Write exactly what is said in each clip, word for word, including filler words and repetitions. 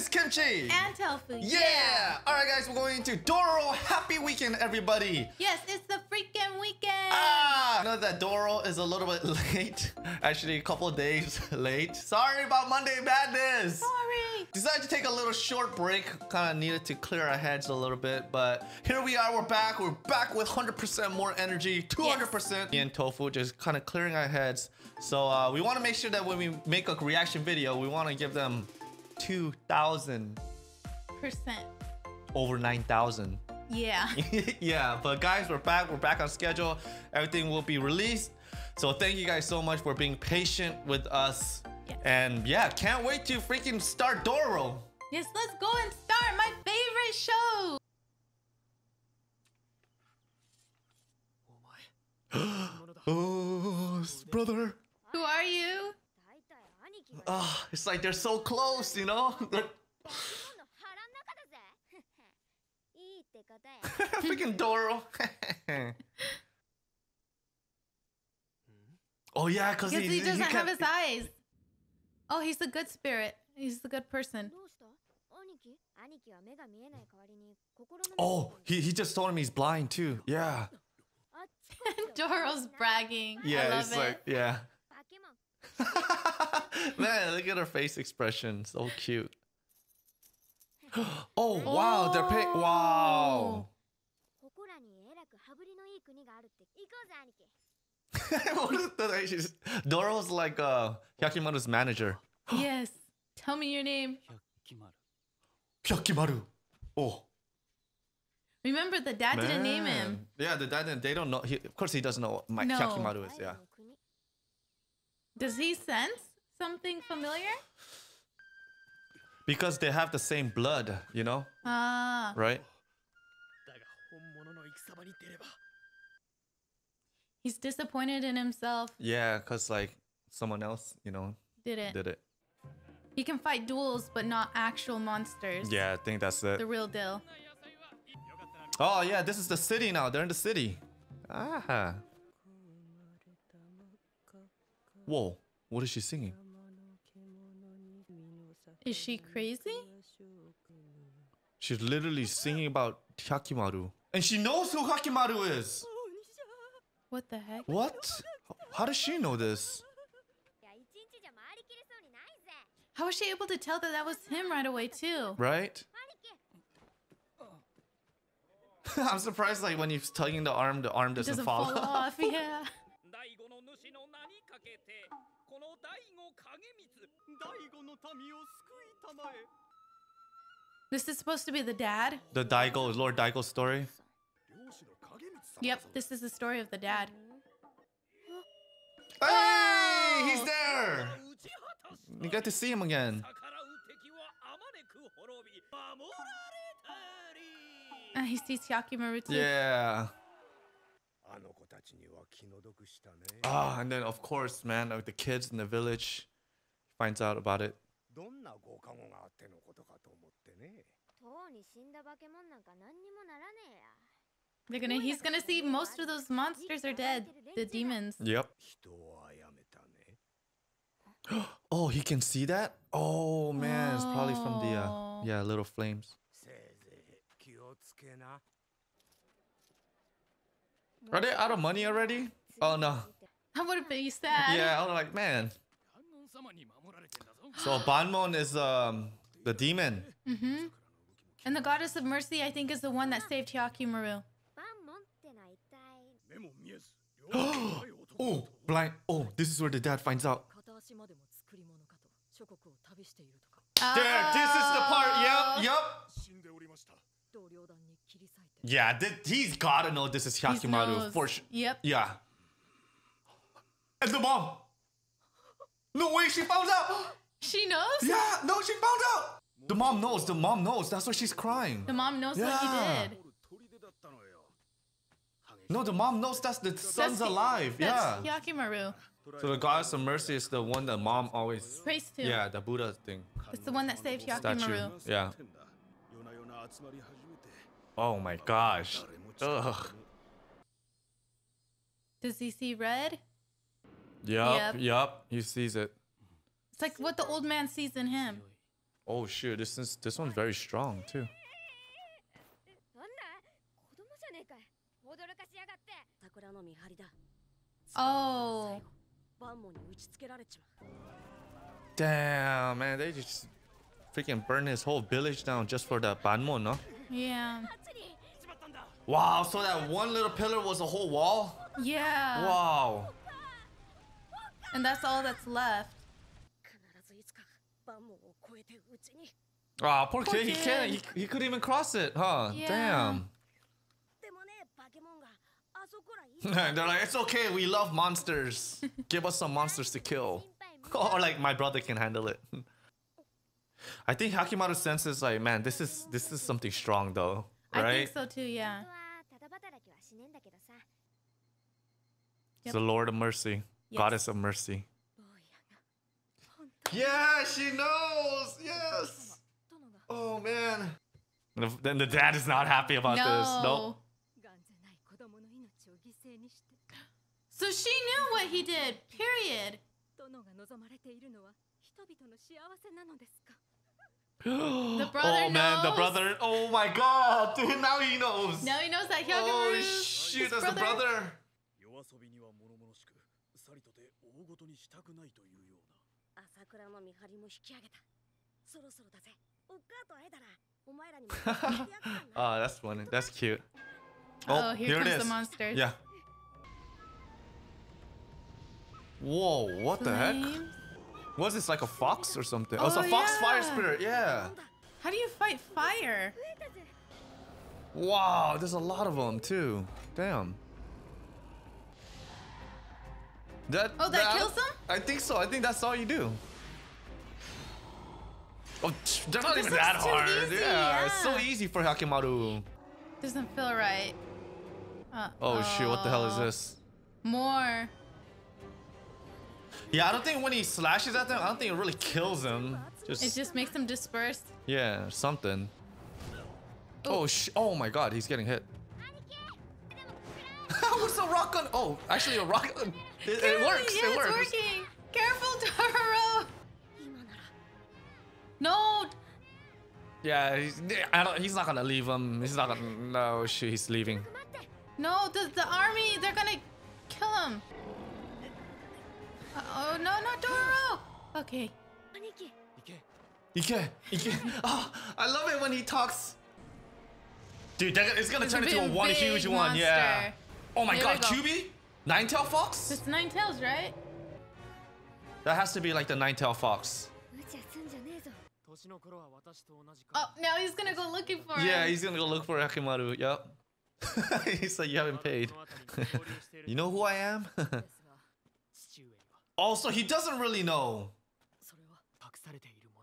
is Kimchi! And Tofu! Yeah! yeah. Alright guys, we're going to Dororo. Happy weekend, everybody! Yes, it's the freaking weekend! Ah! I know that Dororo is a little bit late. Actually, a couple of days late. Sorry about Monday Madness! Sorry! Decided to take a little short break. Kind of needed to clear our heads a little bit, but here we are, we're back. We're back with one hundred percent more energy, two hundred percent. Yes. Me and Tofu just kind of clearing our heads. So uh, we want to make sure that when we make a reaction video, we want to give them two thousand percent. Over nine thousand. Yeah. Yeah, but guys, we're back. We're back on schedule. Everything will be released. So thank you guys so much for being patient with us. Yes. And yeah, can't wait to freaking start Dororo. Yes, let's go and start my favorite show. Oh, brother. Who are you? Oh, it's like they're so close, you know? Freaking Dororo. Oh, yeah, because he, he doesn't he have his eyes. Oh, he's a good spirit. He's a good person. Oh, he, he just told him he's blind, too. Yeah. Dororo's bragging. Yeah, I love it's it. Like, yeah. Man, look at her face expression. So cute. Oh, oh. Wow. They're paying. Wow. Doro's like uh, Hyakkimaru's manager. Yes. Tell me your name. Hyakkimaru. Oh. Remember, the dad Man. didn't name him. Yeah, the dad didn't. They don't know. He, of course, he doesn't know what no. Hyakkimaru is. Yeah. Does he sense something familiar? Because they have the same blood, you know? Ah. Right? He's disappointed in himself. Yeah, because like someone else, you know, did it. Did it. He can fight duels, but not actual monsters. Yeah, I think that's it. The real deal. Oh, yeah, this is the city now. They're in the city. Ah. Whoa, what is she singing? Is she crazy? She's literally singing about Hyakkimaru. And she knows who Hyakkimaru is! What the heck? What? How does she know this? How was she able to tell that that was him right away too? Right? I'm surprised like when you're tugging the arm, the arm doesn't, doesn't fall, fall off. off. Yeah. This is supposed to be the dad? The Daigo, Lord Daigo's story? Yep, this is the story of the dad. Hey! Oh! He's there! You got to see him again. Uh, he sees Hyakkimaru too. Yeah. Ah, oh, and then of course, man, like the kids in the village finds out about it. They're gonna, he's gonna see most of those monsters are dead, the demons. Yep. Oh, he can see that? Oh man, oh. It's probably from the uh, yeah, little flames. Are they out of money already? Oh no. That would have been sad. Yeah, I was like, man. So Banmon is um the demon. Mm-hmm. And the goddess of mercy, I think, is the one that saved Hyakkimaru. Oh, blind. Oh, this is where the dad finds out. Oh. There, this is the part. Yep, yep. Yeah, this, he's gotta know this is Hyakkimaru for sure. Yep. Yeah. And the mom. No way, she found out. She knows? Yeah, no, she found out. The mom knows. The mom knows. That's why she's crying. The mom knows yeah. what he did. No, the mom knows that's the son's that's, alive. That's yeah. Hyakkimaru. So the goddess of mercy is the one that mom always prays to. Yeah, the Buddha thing. It's the one that saved Hyakkimaru. Yeah. Oh my gosh. Ugh. Does he see red? Yup, yep. Yup. He sees it. It's like what the old man sees in him. Oh shoot, this is, this one's very strong too. Oh. Damn, man, they just freaking burn his whole village down just for that Banmon, no? Yeah. Wow, so that one little pillar was a whole wall? Yeah. Wow. And that's all that's left. Oh, poor kid. He can't. He, he couldn't even cross it, huh? Yeah. Damn. They're like, it's okay. We love monsters. Give us some monsters to kill. Or like, my brother can handle it. I think Hyakkimaru senses like, man, this is this is something strong though, right? I think so too. Yeah. Yep. The Lord of Mercy, yes. Goddess of Mercy. Yeah, she knows. Yes. Oh man. Then the dad is not happy about no. this. Nope. So she knew what he did. Period. The brother oh knows. Man, the brother. Oh my God, dude, now he knows. Now he knows that Hyakkimaru. Oh shoot, that's brother. the brother. Oh, that's funny. That's cute. Oh, oh here, here comes it is. the monsters. Yeah. Whoa, what Flame. the heck? Was this like a fox or something? Oh, oh it's a fox yeah. fire spirit, yeah. How do you fight fire? Wow, there's a lot of them too. Damn. That, oh, that, that kills them? I think so. I think that's all you do. Oh, they're not oh, even that hard. Easy, yeah, yeah, it's so easy for Hyakkimaru. Doesn't feel right. Uh, oh, oh shoot, what the hell is this? More. Yeah, I don't think when he slashes at them, I don't think it really kills him. Just, it just makes them dispersed. Yeah, something. Ooh. Oh, sh oh my God, he's getting hit. What's a rock on? Oh, actually a rock on. It, it works, yeah, it works. It's working. Careful, Dororo. No. Yeah, he's, I don't, he's not gonna leave him. He's not gonna, no, shit, he's leaving. No, the, the army, they're gonna kill him. Oh no, no, Dororo! Okay. Ike, Ike. Oh, I love it when he talks. Dude, that, it's gonna it's turn a into a one huge monster. one. Yeah. Oh my Here God, go. Q B? Nine-tailed fox? It's nine tails, right? That has to be like the nine-tailed fox. Oh, now he's gonna go looking for yeah, him. Yeah, he's gonna go look for Hyakkimaru. Yep. He's like, you haven't paid. You know who I am? Also, he doesn't really know.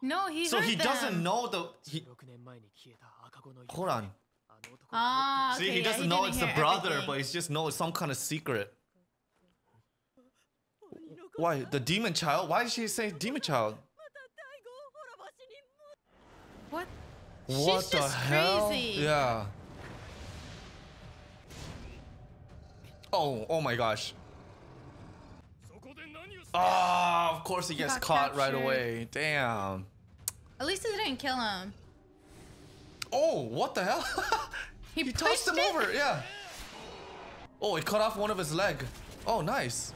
No, he So he them. doesn't know the... He, hold on. Ah, okay, See, he doesn't yeah, he know it's the brother, everything. but he just knows some kind of secret. Why? The demon child? Why did she say demon child? What? What She's the just hell? Crazy. Yeah. Oh, oh my gosh. Oh, of course he gets he caught captured. right away. Damn. At least it didn't kill him. Oh, what the hell? He, he pushed him it. over, yeah. Oh, it cut off one of his leg. Oh, nice.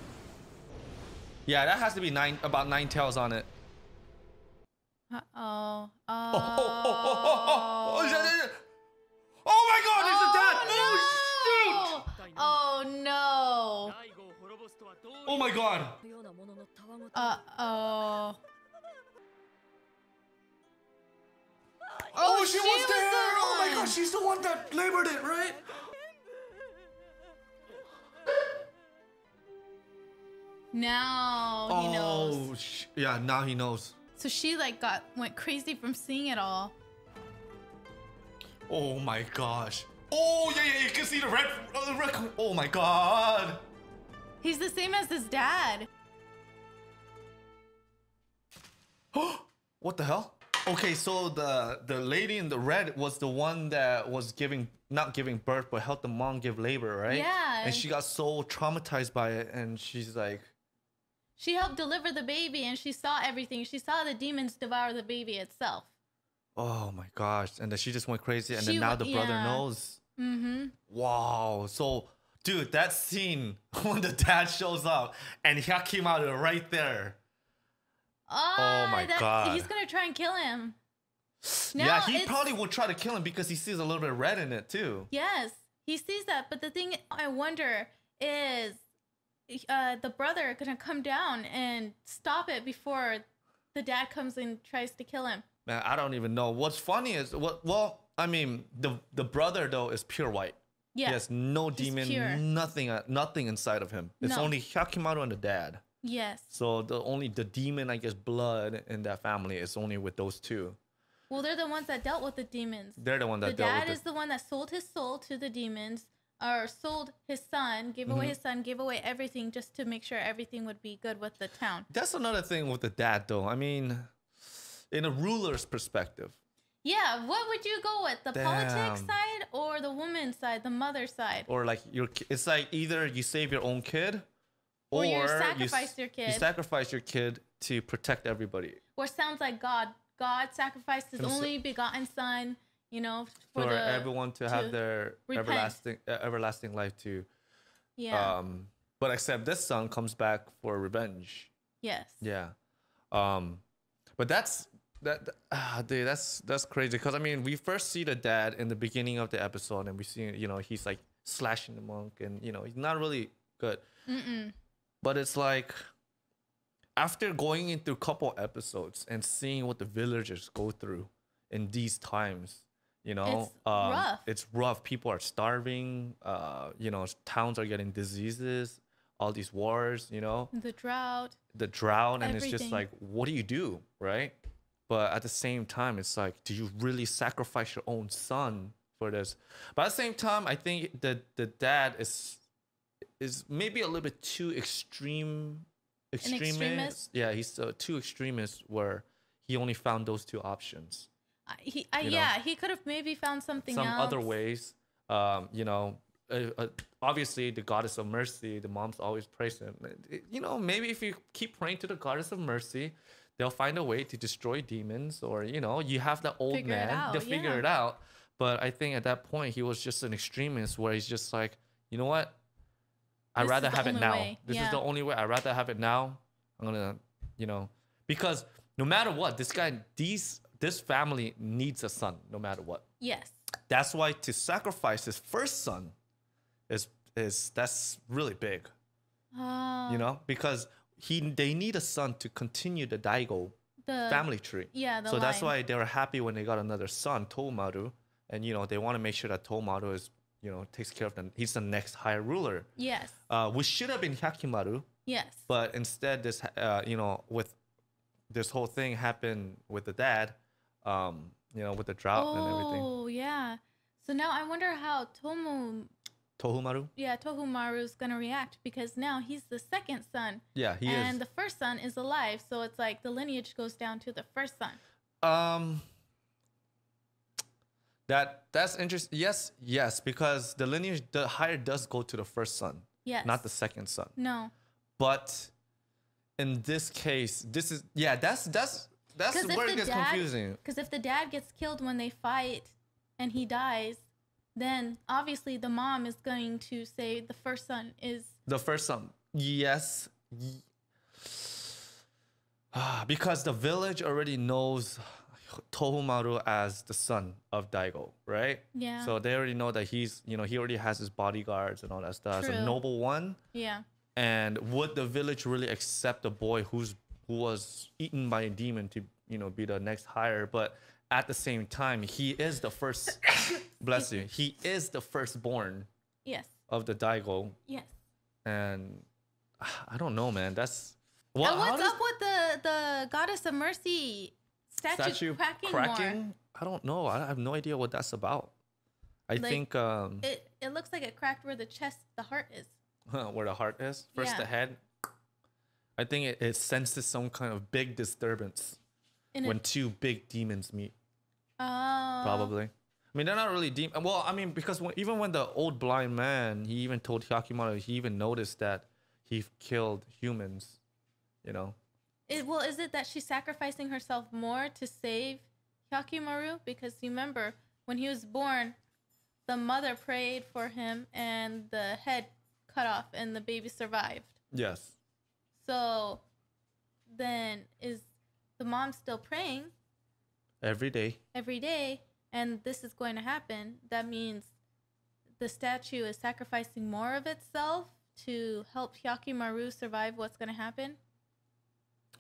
Yeah, that has to be nine, about nine tails on it. Uh oh. Oh. Oh, oh, oh, oh, oh, oh, oh, oh, oh my God, he's oh, a dad. Oh, no. shoot. Oh, no. Oh my God! Uh oh. Oh, oh she, she was, was there! The oh my God, she's the one that labored it, right? Now he oh, knows. Yeah, now he knows. So she like got went crazy from seeing it all. Oh my gosh! Oh yeah, yeah, you can see the red. Uh, red oh my God! He's the same as his dad. What the hell? Okay, so the the lady in the red was the one that was giving not giving birth but helped the mom give labor, right? Yeah. And she got so traumatized by it and she's like She helped deliver the baby and she saw everything. She saw the demons devour the baby itself. Oh my gosh. And then she just went crazy. And she, then now the yeah. brother knows. Mm-hmm. Wow. So, dude, that scene when the dad shows up and Hyakkimaru right there. Oh, oh my that, god. He's going to try and kill him. Now yeah, he probably will try to kill him because he sees a little bit of red in it too. Yes, he sees that. But the thing I wonder is, uh, the brother gonna come down and stop it before the dad comes and tries to kill him. Man, I don't even know. What's funny is what? Well, I mean, the the brother though is pure white. Yeah, he has no demon, pure. nothing, uh, nothing inside of him. It's no. only Hyakkimaru and the dad. Yes. So the only the demon, I guess, blood in that family is only with those two. Well, they're the ones that dealt with the demons. They're the one that the dealt with The dad is the one that sold his soul to the demons, or sold his son, gave mm-hmm. away his son, gave away everything just to make sure everything would be good with the town. That's another thing with the dad, though. I mean, in a ruler's perspective. Yeah, what would you go with? The Damn. politics side or the woman's side, the mother's side? Or like, your, it's like either you save your own kid or, or you sacrifice you, your kid. You sacrifice your kid to protect everybody. Or sounds like God. God sacrificed his only begotten son, you know, for, for the, everyone to, to have their repent. everlasting uh, everlasting life too. Yeah. Um, but except this son comes back for revenge. Yes. Yeah. Um, but that's that, ah, dude, that's that's crazy because I mean, we first see the dad in the beginning of the episode, and we see, you know, he's like slashing the monk, and you know, he's not really good. Mm-mm. But it's like, after going into a couple episodes and seeing what the villagers go through in these times, you know, it's um, rough. It's rough. People are starving. Uh, you know, towns are getting diseases. All these wars. You know, the drought. The drought, and everything. It's just like, what do you do, right? But at the same time, it's like, do you really sacrifice your own son for this? But at the same time, I think that the dad is is maybe a little bit too extreme. Extremist. extremist yeah he's uh, too extremist where he only found those two options. Uh, he uh, yeah know? He could have maybe found something some else. other ways. Um you know, uh, uh, obviously the goddess of mercy, the moms always praise him, you know, maybe if you keep praying to the goddess of mercy, they'll find a way to destroy demons, or you know, you have that old figure man to figure yeah. it out. But I think at that point he was just an extremist where he's just like, you know what, I'd rather have it now. This is the only way. I'd rather have it now. I'm gonna, you know, because no matter what, this guy, these, this family needs a son, no matter what. Yes. That's why to sacrifice his first son is, is that's really big. Uh, you know, because he, they need a son to continue the Daigo the, family tree. Yeah. The so line. That's why they were happy when they got another son, Tahomaru, and you know, they want to make sure that Tahomaru is, you know, takes care of them. He's the next high ruler. Yes. Uh, which should have been Hyakkimaru. Yes. But instead, this, uh, you know, with this whole thing happened with the dad, um, you know, with the drought oh, and everything. Oh, yeah. So now I wonder how Tomu... Tahomaru? Yeah, Tahomaru's going to react because now he's the second son. Yeah, he and is. And the first son is alive. So it's like the lineage goes down to the first son. Um... That that's interesting. Yes, yes, because the lineage, the higher does go to the first son. Yes. Not the second son. No. But in this case, this is yeah. That's that's that's where it gets dad, confusing. Because if the dad gets killed when they fight, and he dies, then obviously the mom is going to say the first son is the first son. Yes. Because the village already knows Tahomaru as the son of Daigo, right? Yeah. So they already know that he's, you know, he already has his bodyguards and all that stuff. True. As a noble one. Yeah. And would the village really accept a boy who's who was eaten by a demon to, you know, be the next higher? But at the same time, he is the first. Bless you. He is the firstborn. Yes. Of the Daigo. Yes. And I don't know, man. That's what. And what's does, up with the the goddess of mercy? Statue, statue cracking, cracking? More. I don't know. I have no idea what that's about. I like, think um, it it looks like it cracked where the chest, the heart is. Where the heart is? First yeah. the head. I think it, it senses some kind of big disturbance In when a, two big demons meet. Oh. Uh, Probably. I mean, they're not really deep. Well, I mean, because when, even when the old blind man, he even told Hyakkimaru, he even noticed that he killed humans you know. It, well, is it that she's sacrificing herself more to save Hyakkimaru? Because you remember when he was born, the mother prayed for him and the head cut off and the baby survived. Yes. So then is the mom still praying? Every day. Every day. And this is going to happen. That means the statue is sacrificing more of itself to help Hyakkimaru survive what's going to happen.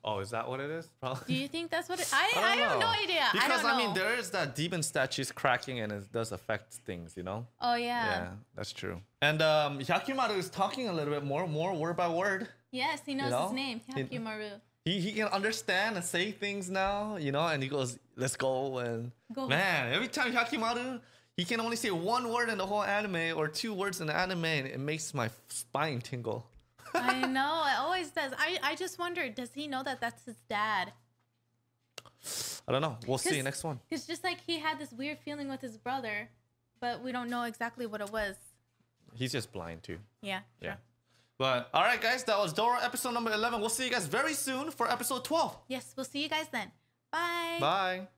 Oh, is that what it is? Probably. Do you think that's what it is? I, I, I have no idea. Because, I, don't know. I mean, there is that demon statue's cracking and it does affect things, you know? Oh, yeah. Yeah, that's true. And um, Hyakkimaru is talking a little bit more, more word by word. Yes, he knows you know? his name, Hyakkimaru. He, he can understand and say things now, you know? And he goes, let's go. And go. Man, every time Hyakkimaru, he can only say one word in the whole anime or two words in the anime, and it makes my spine tingle. I know, it always does. I, I just wonder, does he know that that's his dad? I don't know. We'll see next one. It's just like he had this weird feeling with his brother, but we don't know exactly what it was. He's just blind too. Yeah. Yeah. Sure. But all right, guys, that was Dororo episode number eleven. We'll see you guys very soon for episode twelve. Yes, we'll see you guys then. Bye. Bye.